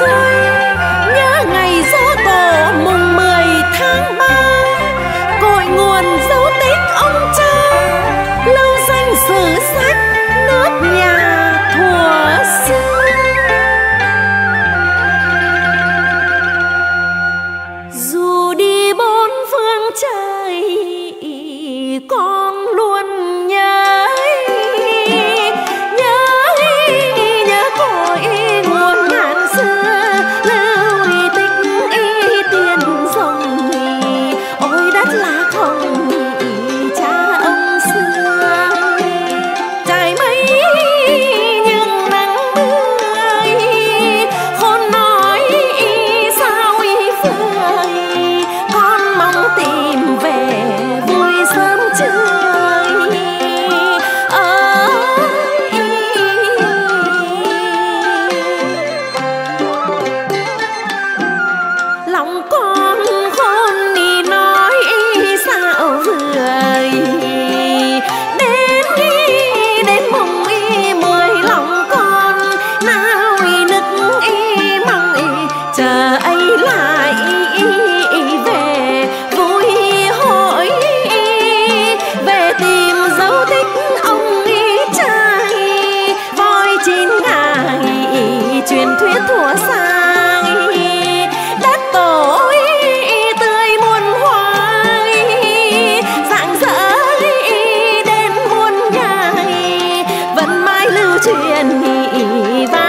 xuôi nhớ ngày giỗ tổ mùng 10 tháng 3, cội nguồn dấu tích ông cha, lâu danh sử sách nước nhà thuở xưa. Dù đi bốn phương trời con luôn nhớ cội nguồn ngàn xưa, lưu tích y tiền dòng ôi đất lá không cha ông xưa. Trời mây nhưng nắng mưa khôn nói sao y phương, con mong tìm về vui sớm trưa. Truyền thuyết thuở xa đất tổ tươi muôn hoa, rạng rỡ đến muôn ngày vẫn mãi lưu truyền.